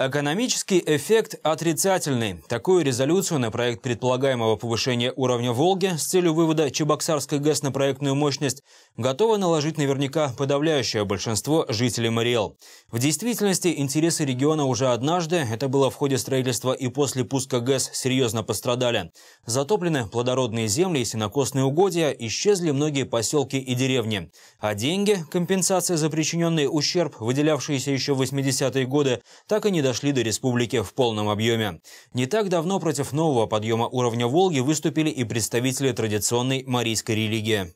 Экономический эффект отрицательный. Такую резолюцию на проект предполагаемого повышения уровня Волги с целью вывода Чебоксарской ГЭС на проектную мощность готовы наложить наверняка подавляющее большинство жителей Мариэл. В действительности интересы региона уже однажды, это было в ходе строительства и после пуска ГЭС, серьезно пострадали. Затоплены плодородные земли и сенокосные угодья, исчезли многие поселки и деревни. А деньги, компенсация за причиненный ущерб, выделявшиеся еще в 80-е годы, так и не дошли до республики в полном объеме. Не так давно против нового подъема уровня Волги выступили и представители традиционной марийской религии.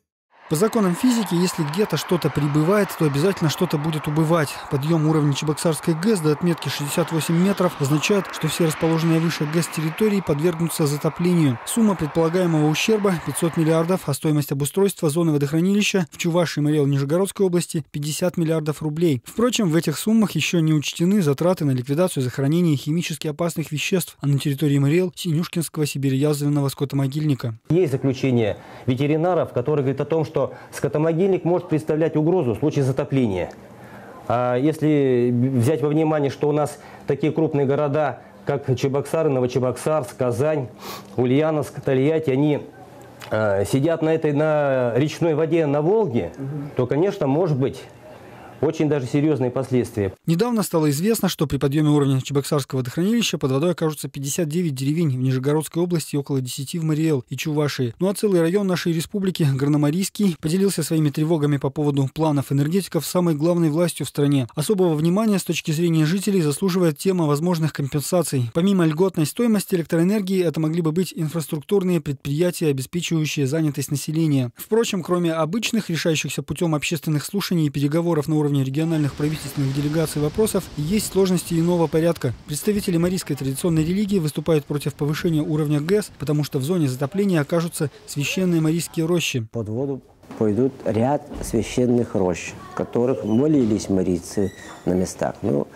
По законам физики, если где-то что-то прибывает, то обязательно что-то будет убывать. Подъем уровня Чебоксарской ГЭС до отметки 68 метров означает, что все расположенные выше ГЭС территории подвергнутся затоплению. Сумма предполагаемого ущерба – 500 миллиардов, а стоимость обустройства зоны водохранилища в Чувашии, Мариэл, Нижегородской области – 50 миллиардов рублей. Впрочем, в этих суммах еще не учтены затраты на ликвидацию и захоронение химически опасных веществ, а на территории Мариэл – Синюшкинского сибирьязвенного скотомогильника. Есть заключение ветеринаров, которые говорят о том, что скотомогильник может представлять угрозу в случае затопления. А если взять во внимание, что у нас такие крупные города, как Чебоксары, Новочебоксарск, Казань, Ульяновск, Тольятти, они сидят на речной воде на Волге, то, конечно, может быть очень даже серьезные последствия. Недавно стало известно, что при подъеме уровня Чебоксарского водохранилища под водой окажутся 59 деревень в Нижегородской области, около 10 в Мариэл и Чувашии. Ну а целый район нашей республики, Горномарийский, поделился своими тревогами по поводу планов энергетиков самой главной властью в стране. Особого внимания с точки зрения жителей заслуживает тема возможных компенсаций. Помимо льготной стоимости электроэнергии, это могли бы быть инфраструктурные предприятия, обеспечивающие занятость населения. Впрочем, кроме обычных, решающихся путем общественных слушаний и переговоров на уровне региональных правительственных делегаций вопросов, есть сложности иного порядка. Представители марийской традиционной религии выступают против повышения уровня ГЭС, потому что в зоне затопления окажутся священные марийские рощи. Под воду пойдут ряд священных рощ, которых молились марийцы на местах. Ну,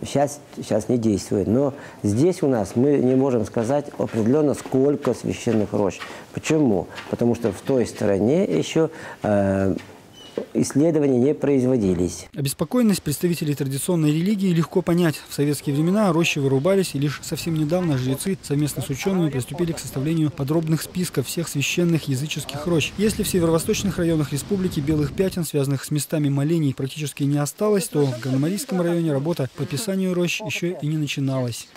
сейчас не действует, но здесь у нас мы не можем сказать определенно, сколько священных рощ. Почему? Потому что в той стороне еще исследования не производились. Обеспокоенность представителей традиционной религии легко понять. В советские времена рощи вырубались, и лишь совсем недавно жрецы совместно с учеными приступили к составлению подробных списков всех священных языческих рощ. Если в северо-восточных районах республики белых пятен, связанных с местами молений, практически не осталось, то в Горномарийском районе работа по описанию рощ еще и не начиналась.